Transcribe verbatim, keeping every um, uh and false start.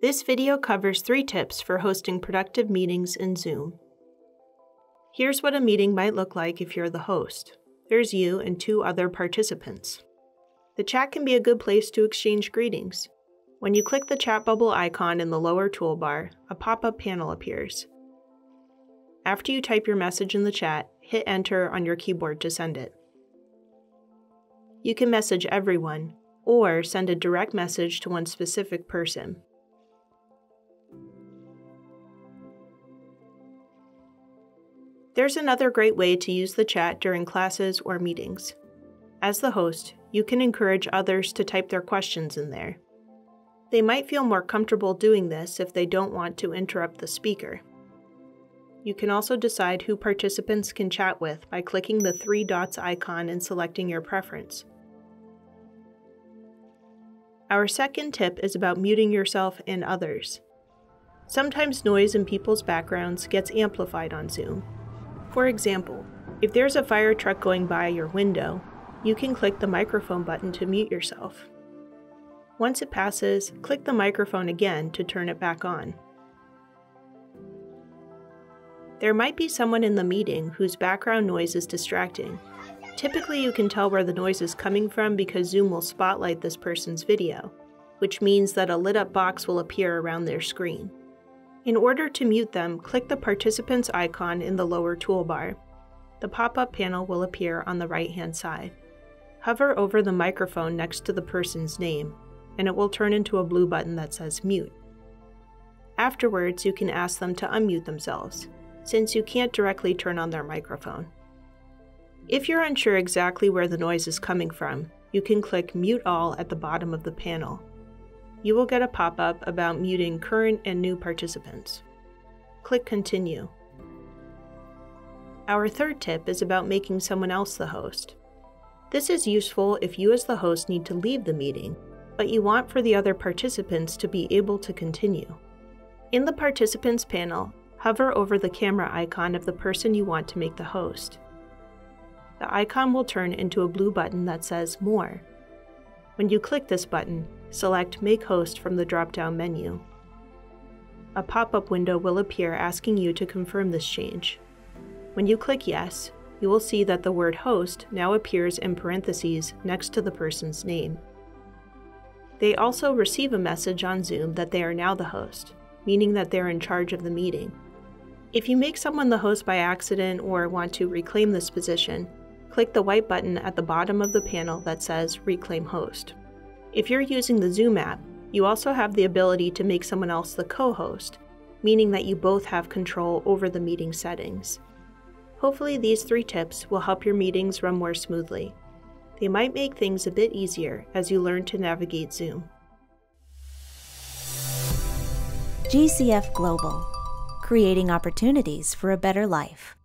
This video covers three tips for hosting productive meetings in Zoom. Here's what a meeting might look like if you're the host. There's you and two other participants. The chat can be a good place to exchange greetings. When you click the chat bubble icon in the lower toolbar, a pop-up panel appears. After you type your message in the chat, hit Enter on your keyboard to send it. You can message everyone, or send a direct message to one specific person. There's another great way to use the chat during classes or meetings. As the host, you can encourage others to type their questions in there. They might feel more comfortable doing this if they don't want to interrupt the speaker. You can also decide who participants can chat with by clicking the three dots icon and selecting your preference. Our second tip is about muting yourself and others. Sometimes noise in people's backgrounds gets amplified on Zoom. For example, if there's a fire truck going by your window, you can click the microphone button to mute yourself. Once it passes, click the microphone again to turn it back on. There might be someone in the meeting whose background noise is distracting. Typically, you can tell where the noise is coming from because Zoom will spotlight this person's video, which means that a lit up box will appear around their screen. In order to mute them, click the participants icon in the lower toolbar. The pop-up panel will appear on the right-hand side. Hover over the microphone next to the person's name, and it will turn into a blue button that says Mute. Afterwards, you can ask them to unmute themselves, since you can't directly turn on their microphone. If you're unsure exactly where the noise is coming from, you can click Mute All at the bottom of the panel. You will get a pop-up about muting current and new participants. Click Continue. Our third tip is about making someone else the host. This is useful if you as the host need to leave the meeting, but you want for the other participants to be able to continue. In the participants panel, hover over the camera icon of the person you want to make the host. The icon will turn into a blue button that says More. When you click this button, select Make Host from the drop-down menu. A pop-up window will appear asking you to confirm this change. When you click Yes, you will see that the word Host now appears in parentheses next to the person's name. They also receive a message on Zoom that they are now the host, meaning that they're in charge of the meeting. If you make someone the host by accident or want to reclaim this position, click the white button at the bottom of the panel that says Reclaim Host. If you're using the Zoom app, you also have the ability to make someone else the co-host, meaning that you both have control over the meeting settings. Hopefully these three tips will help your meetings run more smoothly. They might make things a bit easier as you learn to navigate Zoom. G C F Global, creating opportunities for a better life.